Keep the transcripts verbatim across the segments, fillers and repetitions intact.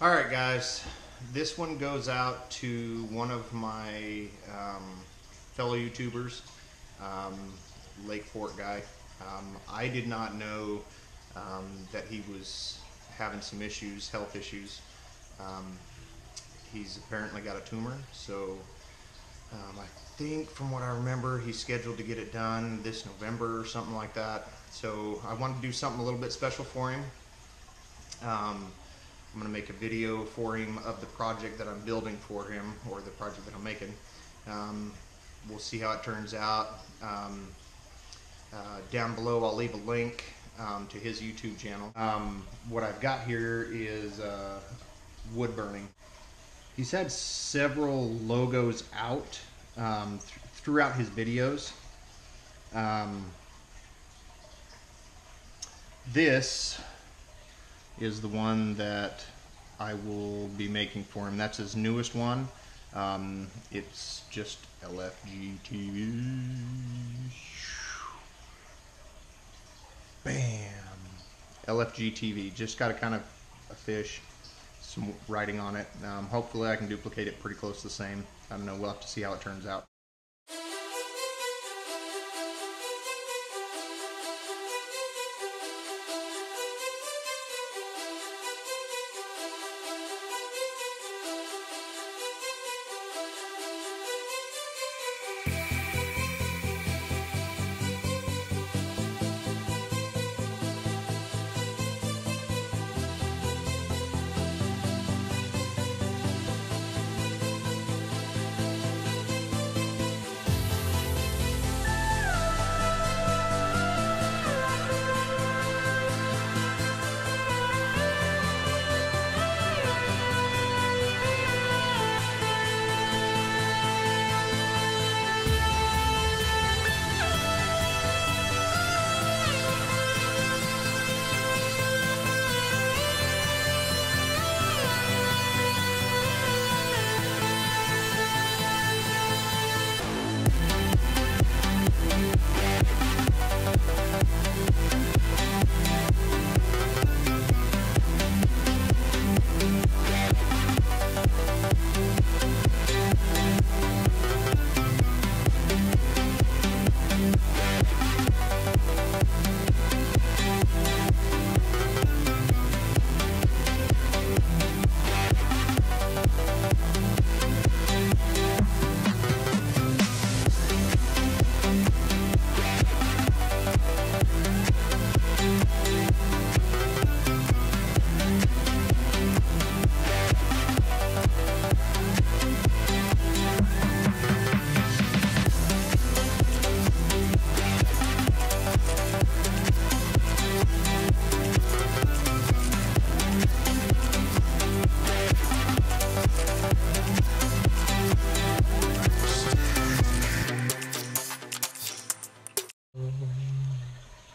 All right, guys, this one goes out to one of my um, fellow YouTubers, um, Lake Fork Guy. Um, I did not know um, that he was having some issues, health issues. Um, he's apparently got a tumor, so um, I think from what I remember, he's scheduled to get it done this November or something like that. So I wanted to do something a little bit special for him. Um, I'm going to make a video for him of the project that I'm building for him, or the project that I'm making. Um, we'll see how it turns out. Um, uh, down below I'll leave a link um, to his YouTube channel. Um, what I've got here is uh, wood burning. He's had several logos out um, th throughout his videos. Um, this is the one that I will be making for him. That's his newest one. Um, it's just L F G T V. Bam! L F G T V. Just got a kind of a fish, some writing on it. Um, hopefully I can duplicate it pretty close to the same. I don't know, we'll have to see how it turns out.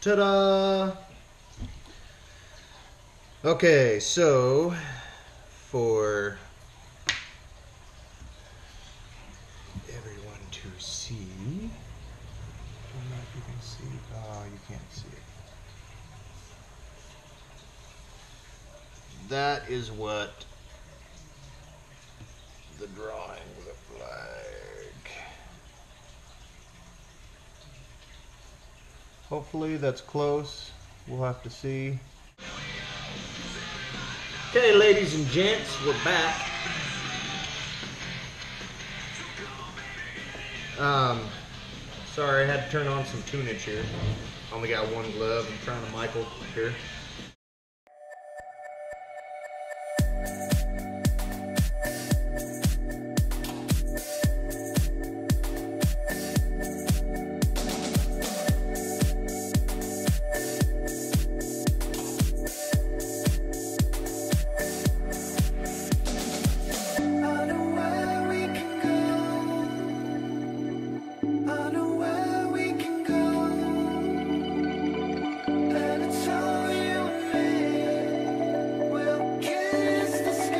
Ta-da! Okay, so for everyone to see, I don't know if you can see. Oh, you can't see it. That is what the drawing looked like. Hopefully that's close. We'll have to see. Okay, ladies and gents, we're back. Um, sorry, I had to turn on some tunage here. Only got one glove. I'm trying to Michael here. This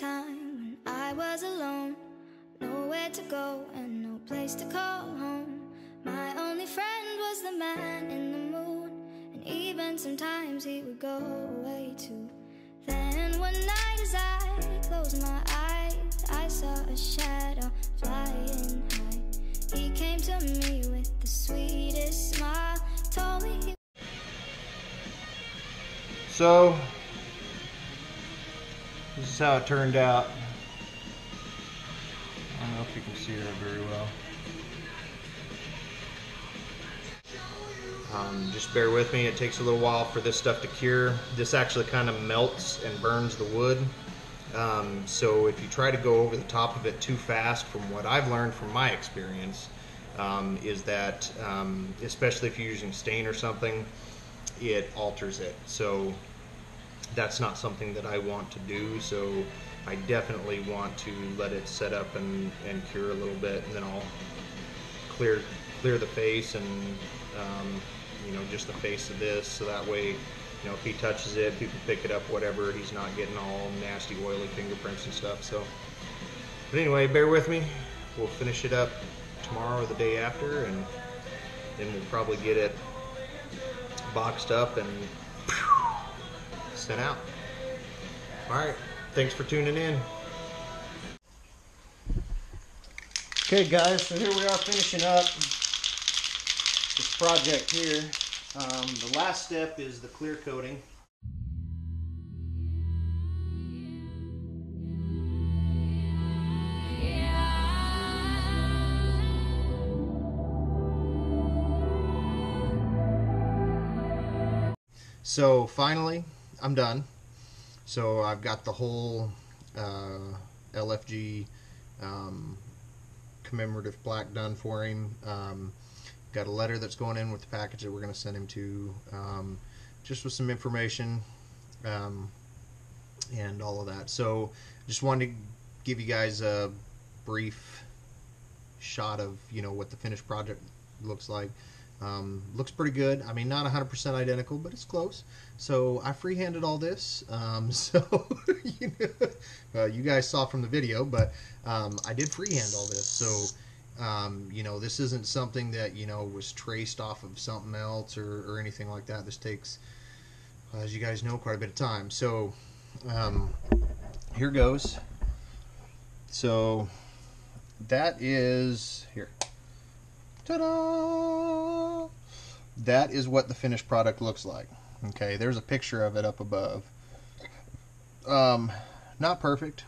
time when I was alone, nowhere to go and no place to call home. My only friend was the man in the moon, and even sometimes he would go away too. Then one night as I closed my eyes, I saw a shadow flying high. He came to me with the sweetest smile, told me he... So, this is how it turned out. I don't know if you can see her very well. Um, just bear with me, it takes a little while for this stuff to cure. This actually kind of melts and burns the wood. Um, so if you try to go over the top of it too fast, from what I've learned from my experience, um, is that, um, especially if you're using stain or something, it alters it. So that's not something that I want to do. So I definitely want to let it set up and, and cure a little bit, and then I'll clear, clear the face and um, you know, just the face of this, so that way, you know, if he touches it, people pick it up, whatever, he's not getting all nasty oily fingerprints and stuff. So, but anyway, bear with me, we'll finish it up tomorrow or the day after, and then we'll probably get it boxed up and sent out. Alright, thanks for tuning in. Okay guys, so here we are finishing up this project here. Um, the last step is the clear coating. So finally, I'm done. So I've got the whole uh, L F G um, commemorative plaque done for him. Um, Got a letter that's going in with the package that we're going to send him to, um, just with some information um, and all of that. So just wanted to give you guys a brief shot of, you know, what the finished project looks like. Um, looks pretty good. I mean, not one hundred percent identical, but it's close. So I freehanded all this. Um, so you know, uh, you guys saw from the video, but um, I did freehand all this. So. Um, you know, this isn't something that, you know, was traced off of something else or, or anything like that. This takes, as you guys know, quite a bit of time. So, um, here goes. So, that is, here. Ta-da! That is what the finished product looks like. Okay, there's a picture of it up above. Um, not perfect.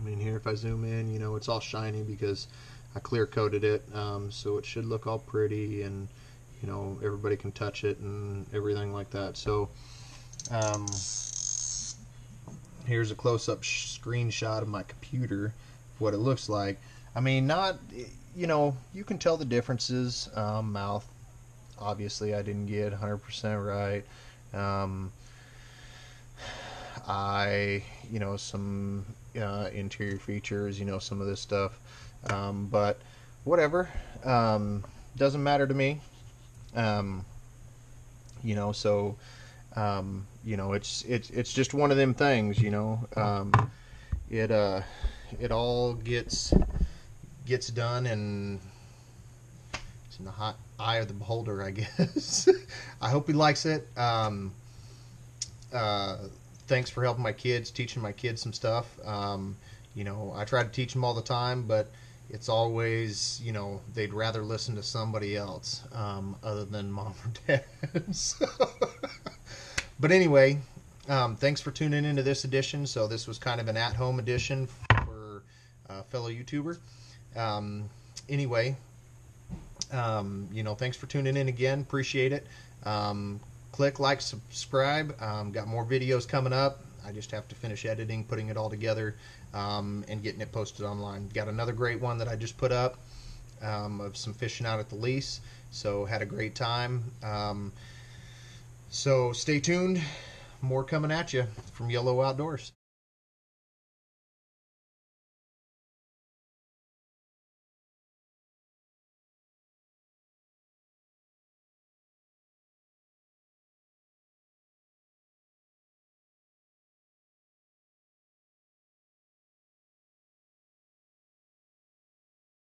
I mean, here if I zoom in, you know, it's all shiny because I clear coated it, um, so it should look all pretty, and you know, everybody can touch it and everything like that. So um, here's a close-up screenshot of my computer, what it looks like. I mean, not, you know, you can tell the differences. Um, mouth, obviously I didn't get one hundred percent right. um, I, you know, some uh, interior features, you know, some of this stuff, um, but whatever, um, doesn't matter to me, um, you know, so, um, you know, it's, it's, it's just one of them things, you know, um, it, uh, it all gets, gets done, and it's in the hot eye of the beholder, I guess. I hope he likes it. um, uh, Thanks for helping my kids, teaching my kids some stuff. Um, you know, I try to teach them all the time, but it's always, you know, they'd rather listen to somebody else um, other than mom or dad. So, but anyway, um, thanks for tuning into this edition. So this was kind of an at-home edition for a fellow YouTuber. Um, anyway, um, you know, thanks for tuning in again. Appreciate it. Um, Click like, subscribe. Um, got more videos coming up. I just have to finish editing, putting it all together, um, and getting it posted online. Got another great one that I just put up um, of some fishing out at the lease. So had a great time. Um, so stay tuned. More coming at you from Yellow Outdoors.